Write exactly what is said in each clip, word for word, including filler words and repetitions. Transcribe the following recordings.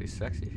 pretty sexy.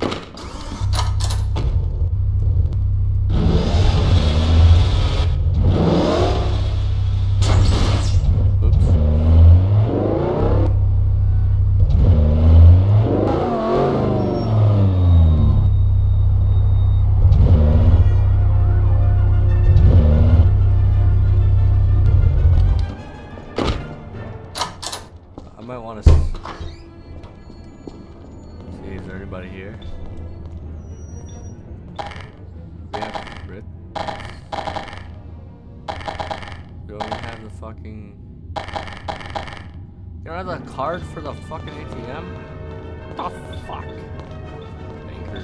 Card for the fucking A T M? What the fuck? Banker.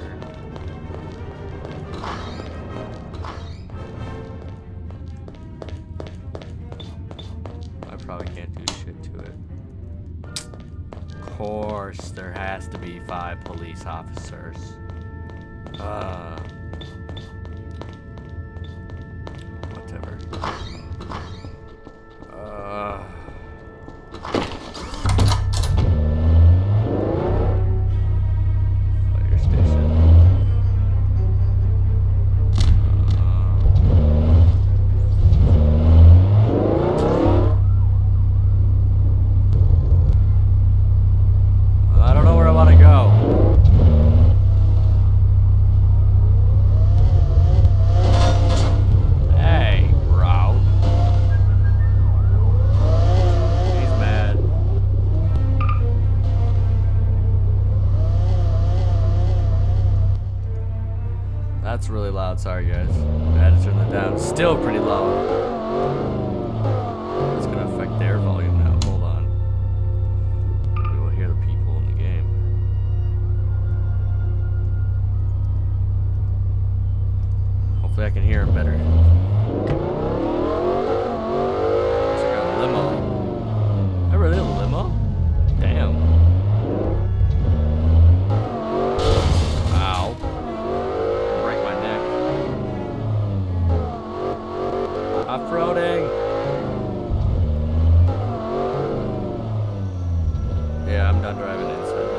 I probably can't do shit to it. Of course, there has to be five police officers. Uh. Whatever. Uh. That's really loud, sorry guys. I had to turn that down. Still pretty loud. It's gonna affect their volume now. Hold on. Maybe we'll hear the people in the game. Hopefully I can hear them better. It's like a limo. I really a limo? Damn. Off-roading. Yeah, I'm done driving inside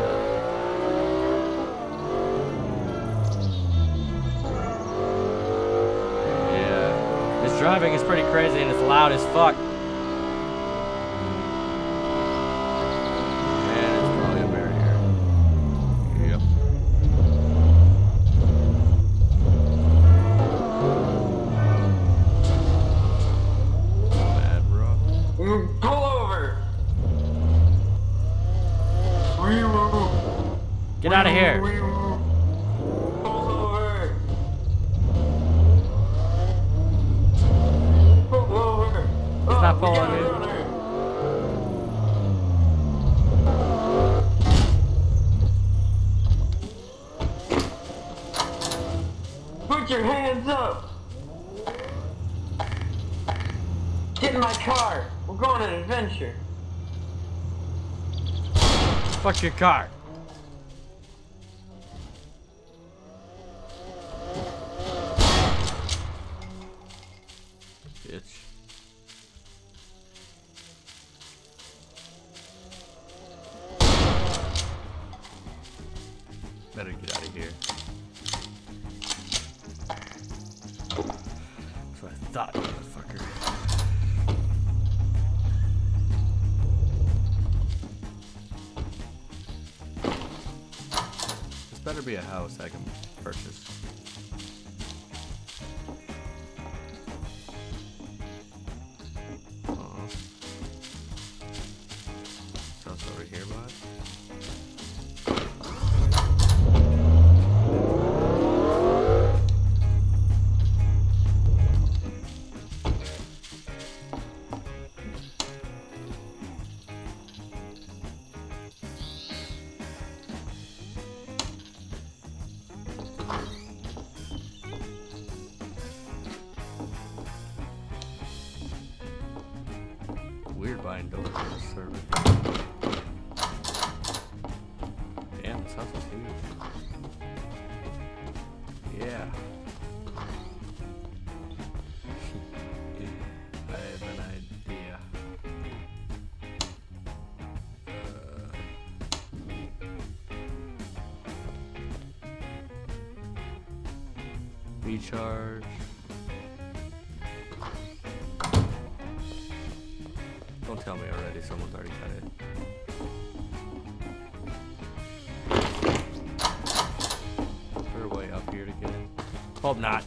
that. Yeah. This driving is pretty crazy and it's loud as fuck. Get out of here. Pull over. Pull over. He's not pulling, dude. Put your hands up. Get in my car. We're going on an adventure. Fuck your car. Better get out of here. That's what I thought, motherfucker. This better be a house I can purchase. Uh-oh. This house over here, bud? Weird buying dope for this server. recharge. Don't tell me already, someone's already cut it. Is there a way up here to get in? Hope not.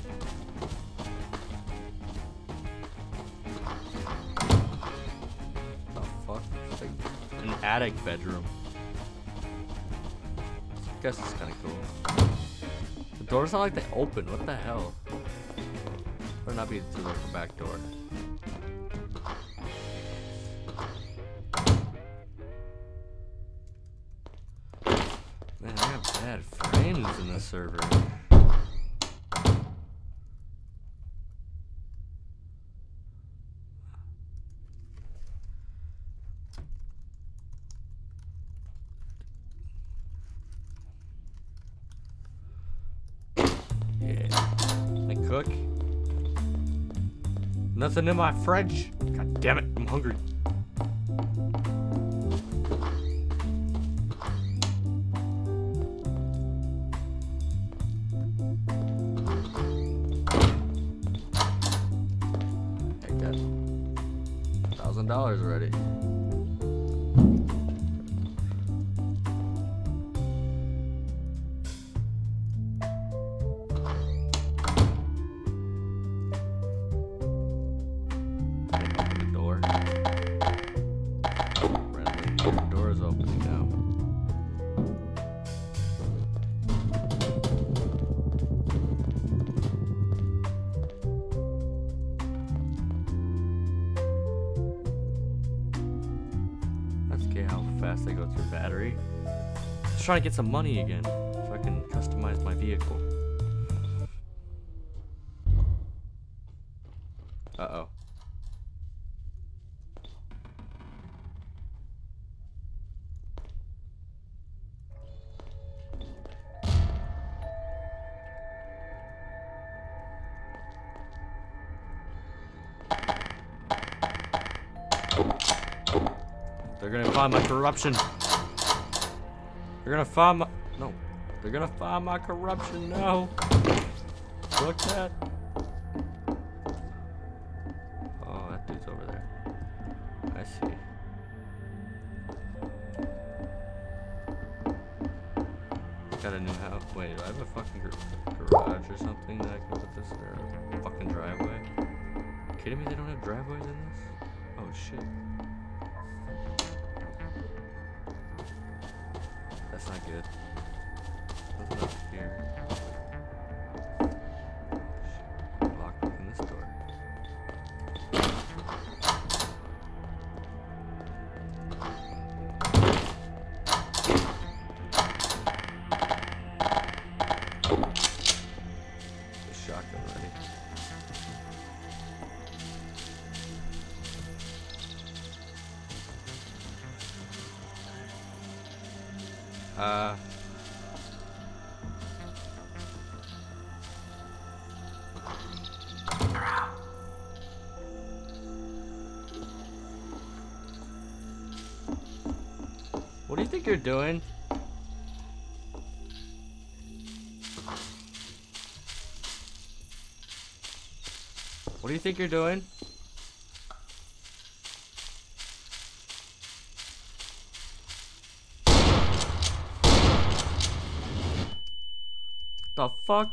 What the fuck? It's like an attic bedroom. I guess it's kind of cool. The door's not like they open. What the hell? Better not be through like the back door. Man, I got bad frames in this server. Cook. Nothing in my fridge. God damn it, I'm hungry. Take that. Thousand dollars already. They go through battery. Let's try to get some money again so I can customize my vehicle. Uh-oh. They're gonna find my corruption. They're gonna find my... No. They're gonna find my corruption. No. Look at that. Oh, that dude's over there. I see. Got a new house. Wait, do I have a fucking garage or something that I can put this in? Or a fucking driveway? Are you kidding me? They don't have driveways in this? Oh, shit. That's not good. Nothing up here. Lock in this door. The shotgun ready. Uh, what do you think you're doing? What do you think you're doing? The fuck?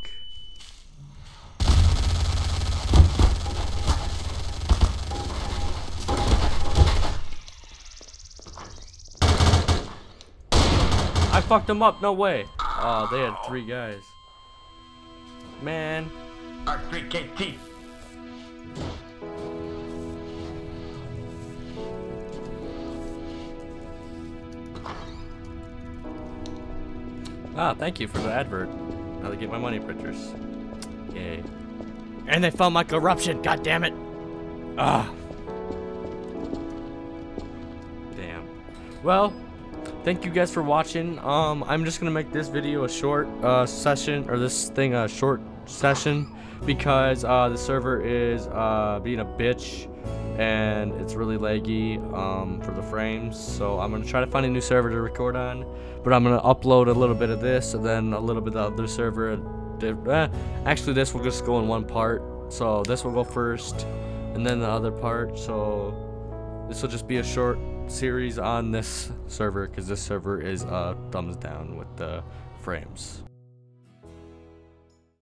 I fucked them up, no way. Oh, they had three guys. Man. R three K T. Ah, thank you for the advert. Now they get my money printers. Yay. And they found my corruption, god damn it. Ah. Damn. Well, thank you guys for watching. Um, I'm just gonna make this video a short uh, session, or this thing a short session, because uh, the server is uh, being a bitch and it's really laggy um, for the frames. So I'm gonna try to find a new server to record on, but I'm gonna upload a little bit of this and then a little bit of the other server different. Uh, actually, this will just go in one part. So this will go first, and then the other part. So this will just be a short series on this server, because this server is uh, thumbs down with the frames.